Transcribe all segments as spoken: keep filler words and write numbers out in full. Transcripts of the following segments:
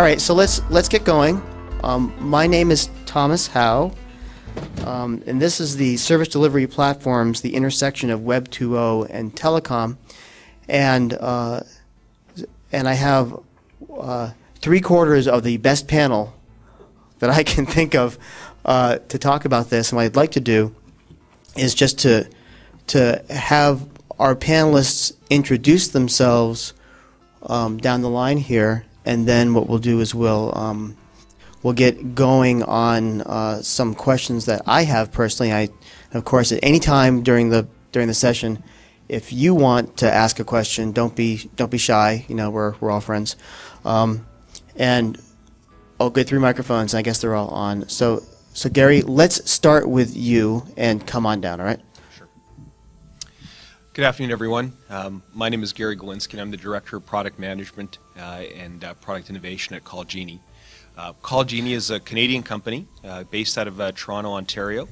All right, so let's let's get going. Um, my name is Thomas Howe, um, and this is the service delivery platforms, the intersection of Web two point oh and telecom, and uh, and I have uh, three quarters of the best panel that I can think of uh, to talk about this. And what I'd like to do is just to to have our panelists introduce themselves um, down the line here, and then what we'll do is we'll um, we'll get going on uh, some questions that I have personally. I, of course, at any time during the during the session, if you want to ask a question, don't be don't be shy. You know, we're we're all friends, um, and I'll get through microphones. And I guess they're all on. So so Gary, let's start with you and come on down. All right. Sure. Good afternoon, everyone. Um, my name is Gary Galinsky, and I'm the director of product management uh, and uh, product innovation at Call Genie. Uh, Call Genie is a Canadian company uh, based out of uh, Toronto, Ontario,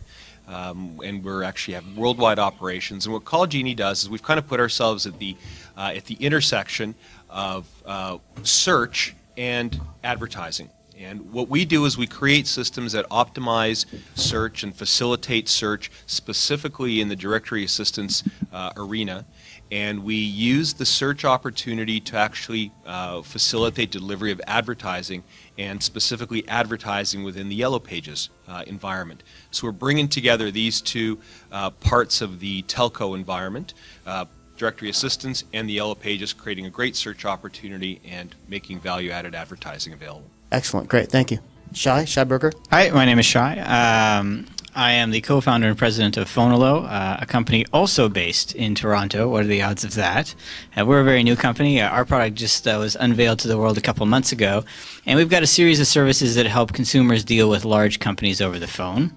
um, and we're actually have worldwide operations. And what Call Genie does is we've kind of put ourselves at the uh, at the intersection of uh, search and advertising. And what we do is we create systems that optimize search and facilitate search, specifically in the directory assistance uh, arena. And we use the search opportunity to actually uh, facilitate delivery of advertising, and specifically advertising within the Yellow Pages uh, environment. So we're bringing together these two uh, parts of the telco environment, uh, directory assistance and the Yellow Pages, creating a great search opportunity and making value-added advertising available. Excellent. Great. Thank you. Shai, Shai Berger. Hi, my name is Shai. Um, I am the co-founder and president of Fonolo, uh, a company also based in Toronto. What are the odds of that? Uh, we're a very new company. Uh, our product just uh, was unveiled to the world a couple months ago, and we've got a series of services that help consumers deal with large companies over the phone,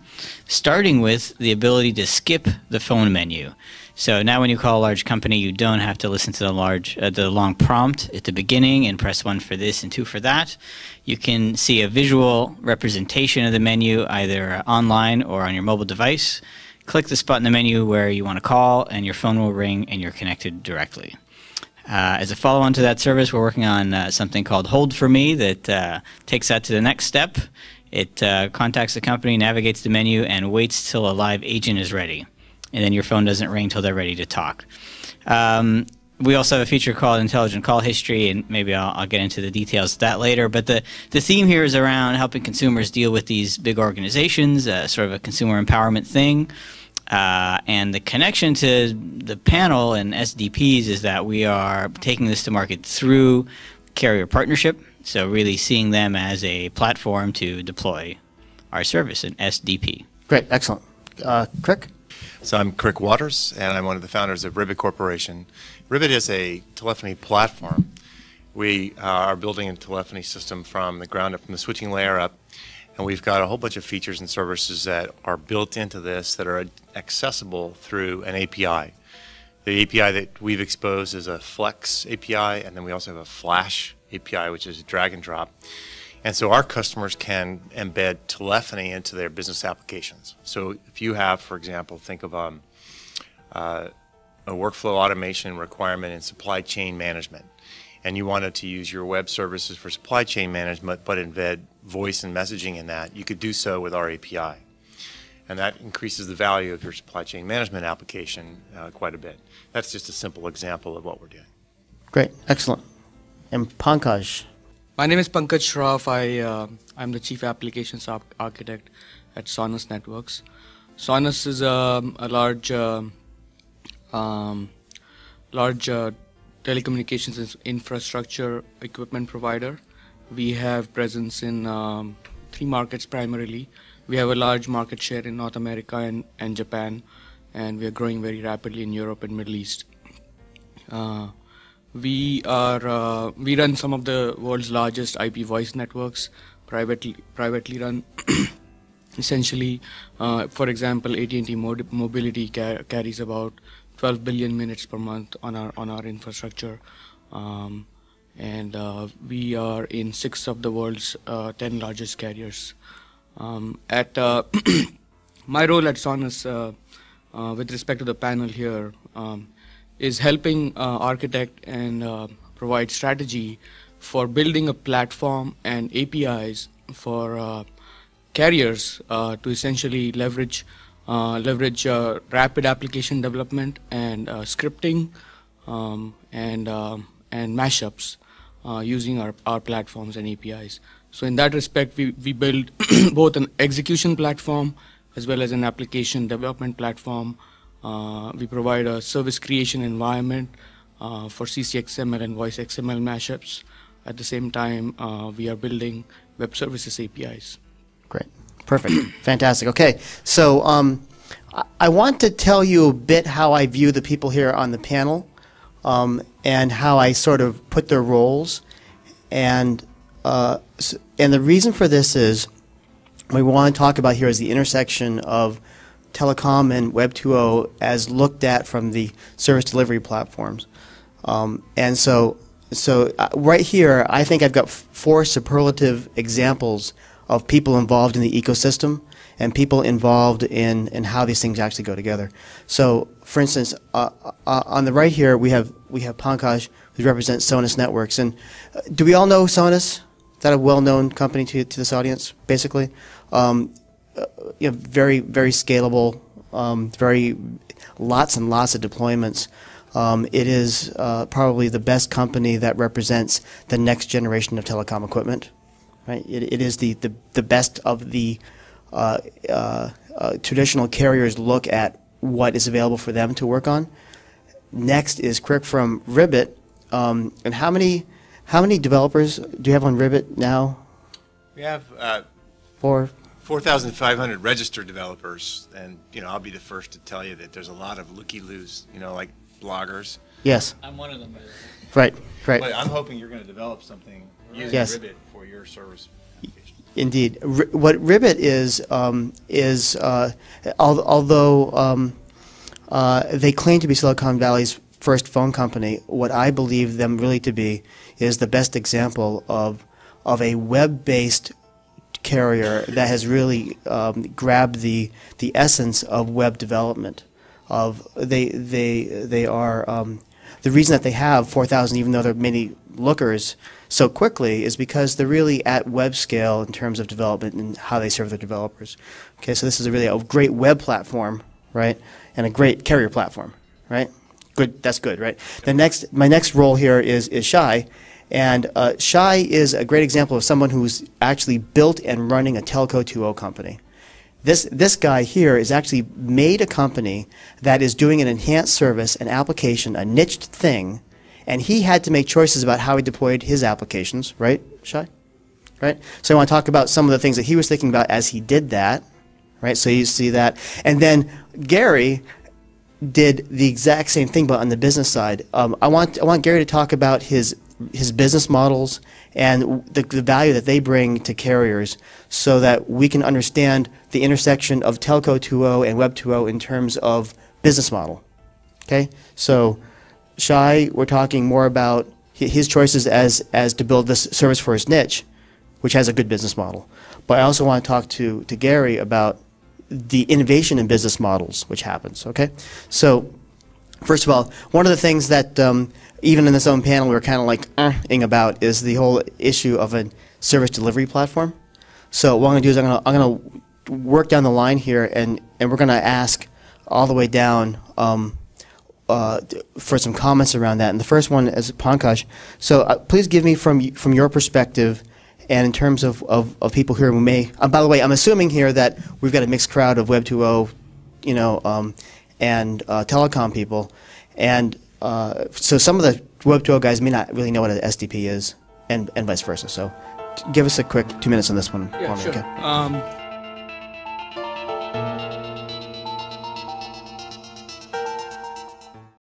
starting with the ability to skip the phone menu. So now when you call a large company, you don't have to listen to the large, uh, the long prompt at the beginning and press one for this and two for that. You can see a visual representation of the menu either online or on your mobile device. Click the spot in the menu where you want to call, and your phone will ring and you're connected directly. Uh, as a follow-on to that service, we're working on uh, something called Hold For Me that uh, takes that to the next step. It uh, contacts the company, navigates the menu, and waits till a live agent is ready. And then your phone doesn't ring till they're ready to talk. Um, we also have a feature called Intelligent Call History, and maybe I'll, I'll get into the details of that later. But the, the theme here is around helping consumers deal with these big organizations, uh, sort of a consumer empowerment thing. Uh, and the connection to the panel and S D Ps is that we are taking this to market through carrier partnership, so really seeing them as a platform to deploy our service, an S D P. Great, excellent. Uh, Crick? So I'm Crick Waters, and I'm one of the founders of Ribbit Corporation. Ribbit is a telephony platform. We uh, are building a telephony system from the ground up, from the switching layer up, and we've got a whole bunch of features and services that are built into this that are accessible through an A P I. The A P I that we've exposed is a Flex A P I, and then we also have a Flash A P I, which is a drag and drop. And so our customers can embed telephony into their business applications. So if you have, for example, think of um, uh, a workflow automation requirement in supply chain management, and you wanted to use your web services for supply chain management but embed voice and messaging in that, you could do so with our A P I. And that increases the value of your supply chain management application uh, quite a bit. That's just a simple example of what we're doing. Great. Excellent. And Pankaj. My name is Pankaj Shroff. I, uh, I'm the Chief Applications Architect at Sonus Networks. Sonus is a, a large uh, um, large uh, telecommunications infrastructure equipment provider. We have presence in um, three markets primarily. We have a large market share in North America and, and Japan, and we are growing very rapidly in Europe and Middle East. Uh, We are uh, we run some of the world's largest I P voice networks, privately privately run. Essentially, uh, for example, A T and T mobility car carries about twelve billion minutes per month on our on our infrastructure, um, and uh, we are in six of the world's uh, ten largest carriers. Um, at uh, my role at Sonus, uh, uh, with respect to the panel here. Um, is helping uh, architect and uh, provide strategy for building a platform and A P Is for uh, carriers uh, to essentially leverage uh, leverage uh, rapid application development and uh, scripting um, and uh, and mashups uh, using our, our platforms and A P Is. So in that respect, we, we build both an execution platform as well as an application development platform. Uh, we provide a service creation environment uh, for C C X M L and Voice X M L mashups. At the same time, uh, we are building web services A P Is. Great. Perfect. Fantastic. Okay. So um, I, I want to tell you a bit how I view the people here on the panel um, and how I sort of put their roles. And uh, so, and the reason for this is we want to talk about here is the intersection of telecom and Web two point oh as looked at from the service delivery platforms. Um, and so, so uh, right here, I think I've got f four superlative examples of people involved in the ecosystem and people involved in, in how these things actually go together. So, for instance, uh, uh, on the right here, we have we have Pankaj, who represents Sonus Networks. And uh, do we all know Sonus? Is that a well-known company to to this audience, basically? Um, Uh, you know, very, very scalable, um, very lots and lots of deployments. Um, it is uh, probably the best company that represents the next generation of telecom equipment. Right? It, it is the, the, the best of the uh, uh, uh, traditional carriers look at what is available for them to work on. Next is Crick from Ribbit. Um, and how many how many developers do you have on Ribbit now? We have uh, four. four thousand five hundred registered developers, and you know I'll be the first to tell you that there's a lot of looky-loos, you know, like bloggers. Yes. I'm one of them. Right, right. But I'm hoping you're going to develop something using yes. Ribbit for your service application. Indeed. R what Ribbit is um, is, uh, al although um, uh, they claim to be Silicon Valley's first phone company, what I believe them really to be is the best example of of a web-based carrier that has really um, grabbed the the essence of web development. Of they they they are um, the reason that they have four thousand, even though there are many lookers, so quickly is because they're really at web scale in terms of development and how they serve their developers. Okay, so this is a really a great web platform, right, and a great carrier platform, right? Good, that's good, right? The next, my next role here is is Shai. And uh, Shai is a great example of someone who's actually built and running a telco two point oh company. This, this guy here has actually made a company that is doing an enhanced service, an application, a niched thing, and he had to make choices about how he deployed his applications, right, Shai? Right? So I want to talk about some of the things that he was thinking about as he did that, right? So you see that. And then Gary did the exact same thing, but on the business side. Um, I want, I want Gary to talk about his his business models and the, the value that they bring to carriers so that we can understand the intersection of Telco two point oh and Web two point oh in terms of business model. Okay? So, Shai, we're talking more about his choices as, as to build this service for his niche, which has a good business model. But I also want to talk to, to Gary about the innovation in business models, which happens. Okay? So, first of all, one of the things that um, even in this own panel we were kind of like uh-ing about is the whole issue of a service delivery platform. So what I'm going to do is I'm going to, I'm going to work down the line here, and, and we're going to ask all the way down um, uh, for some comments around that. And the first one is Pankaj. So uh, please give me from from your perspective and in terms of, of, of people here who may uh, – by the way, I'm assuming here that we've got a mixed crowd of Web two point oh, you know, um, and uh, telecom people, and uh, so some of the Web two point oh guys may not really know what an S D P is, and, and vice versa. So, give us a quick two minutes on this one. Yeah, sure. Okay. Um,